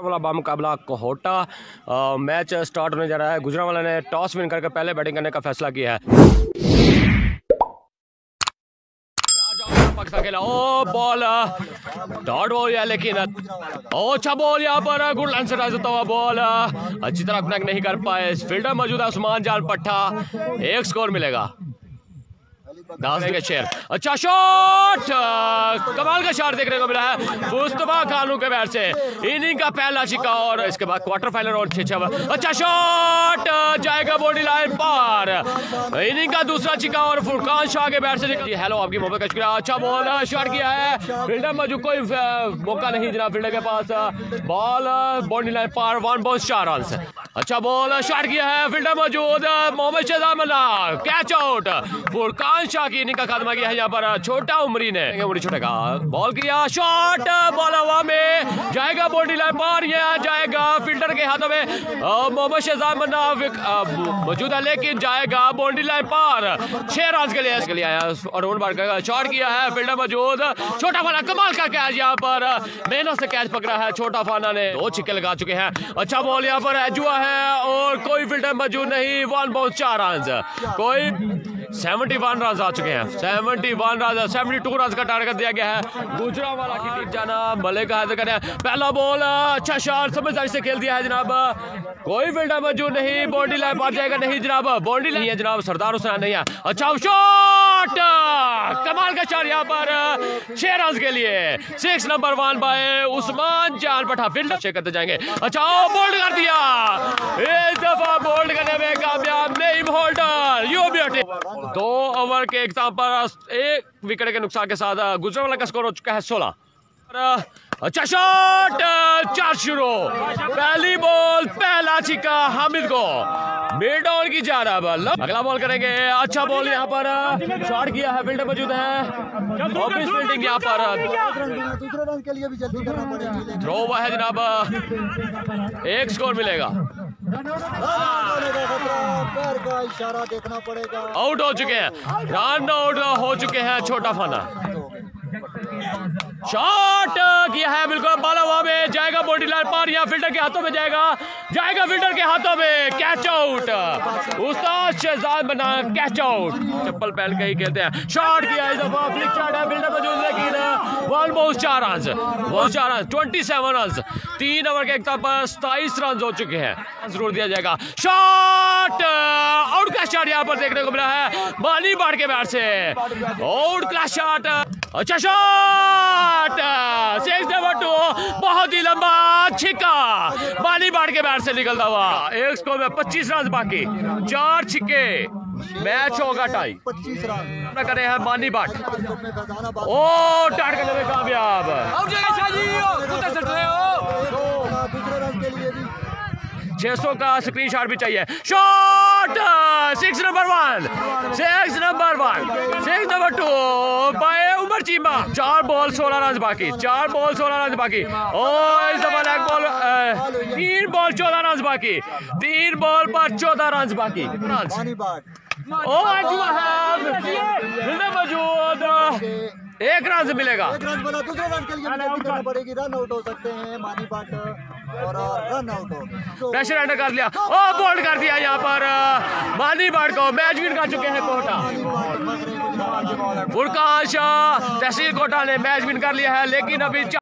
गुजरांवाला बामुकाबला Kahuta match start होने जा रहा है। गुजरांवाला ने टॉस विन करके पहले बैटिंग करने का फैसला किया है। ओ बॉल डॉट बॉल है, लेकिन अच्छा बॉल यहाँ पर गुड लाइन से जाता हुआ बॉल अच्छी तरह कनेक्ट नहीं कर पाए। फील्डर मौजूद है उस्मान जान पट्ठा, एक स्कोर मिलेगा। अच्छा शॉट, कमाल का शॉट देखने को मिला है मुस्तफा खानो के बैट से, इनिंग का पहला सिक्का और इसके बाद क्वार्टर फाइनल और 6 ओवर। अच्छा शॉट जाएगा बॉडी लाइन पार, इनिंग का दूसरा सिक्का और फुरकान शाह के बैट से। हेलो आपकी मोहब्बत का शुक्रिया। अच्छा बॉल शॉट किया है फील्डर मौजूद, कोई मौका नहीं जनाब फील्डर के पास। बॉल बॉडी लाइन पार, 1 बॉल 4 रन। अच्छा बॉल शॉट किया है फील्डर मौजूद मोहम्मद शहजाद मना, कैच आउट। फुरकान शाह की इनिंग का खात्मा किया है यहाँ पर छोटा उमरी ने। छोटे का बॉल किया शॉट, बॉल हवा में जाएगा बॉडी लाइन पार, यह जाएगा फील्डर के हाथों में। मोहम्मद शहजाद मना मौजूद है, लेकिन जाएगा बॉडी लाइन पार। 6 रन के लिए आया और शॉट किया है फील्डर मौजूद। छोटा फाना कमाल का कैच, यहाँ पर मेहनत से कैच पकड़ा है छोटा फाना ने। 2 छक्के लगा चुके हैं। अच्छा बॉल यहाँ पर एजुआ है और कोई फील्डर मौजूद नहीं। 1 बॉल 4 रन, कोई 71 रन आ चुके हैं। 72 रन का टारगेट दिया गया है गुजरांवाला की टीम। जाना भले का पहला बॉल, अच्छा शॉट समझदारी से खेल दिया है जनाब, कोई फील्डर मौजूद नहीं। बाउंड्री लाइन पार जाएगा, नहीं जनाब बाउंड्री लाइन है जनाब, सरदार हुसैन नहीं है। अच्छा शॉट, कमाल का शॉट यहाँ पर 6 रन के लिए। 6 नंबर 1 बाय उस्मान जान पठा, फील्डर चेक करते जाएंगे। अच्छा बोल्ड कर दिया, इस दफा बोल्ड करने में कामयाब नहीं होल्डर। यो बेटे 2 ओवर के एग्जाम पर 1 विकेट के नुकसान के साथ गुजरांवाला का स्कोर हो चुका है 16। अच्छा शॉट, 4 शुरू, पहली बॉल पहला छक्का हामिद को, मिड ऑन की जा रहा है। अगला बॉल करेंगे। अच्छा बॉल यहाँ पर शॉट किया है, फील्डर मौजूद है, ओपन फील्डिंग यहाँ पर थ्रो हुआ है जनाब, 1 स्कोर मिलेगा। इशारा देखना पड़ेगा, आउट हो चुके हैं, रन आउट हो चुके हैं छोटा फाना। शॉट किया है बिल्कुल, बॉल हवा में जाएगा बॉडी लाइन पार, या फील्डर के हाथों में जाएगा, जाएगा फील्डर के हाथों में, कैच आउट। उस्ताद शहजाद बना कैच आउट, चप्पल पहन के ही खेलते हैं। शॉट किया इस दफा, फ्लिक शॉट है फील्डर मौजूद, लेकिन 1 बॉल 4 रन, 27 रन। 3 ओवर के एकता पर 27 रन हो चुके हैं, जरूर दिया जाएगा। शॉट आउट का शॉट यहाँ पर देखने को मिला है मानी बुट के बैट से, आउट का शॉट। अच्छा शॉट 6 नंबर 2, बहुत ही लंबा छिक्का मानी बुट के बैट से निकलता हुआ, 1 स्कोर में 25 रन बाकी, 4 छिक्के, मैच होगा टाई। 25 रन करे हैं मानी बुट, ओ टाट करने में कामयाब। छह 600 का स्क्रीन शॉट भी चाहिए। Shot 6 number 1, 6 number 1, 6 number 2 by Umar Cheema. 4 ball 16 run बाकी, 4 बॉल 16 रन बाकी, ओ इस दफा एक बॉल 3 बॉल 14 रन बाकी, 3 बॉल पर 14 रन बाकी। ओ मौजूद 1 रन मिलेगा, 1 रन बना, दूसरे रन के लिए विकेट लेना पड़ेगी, रन आउट हो सकते हैं मानी बुट और रन आउट हो। प्रेशर अंडर कर लिया, ओ बोल्ड कर दिया यहाँ पर मानी बुट को, मैच विन कर चुके हैं कोटा। फुरकान शाह तहसील कोटा ने मैच विन कर लिया है, लेकिन अभी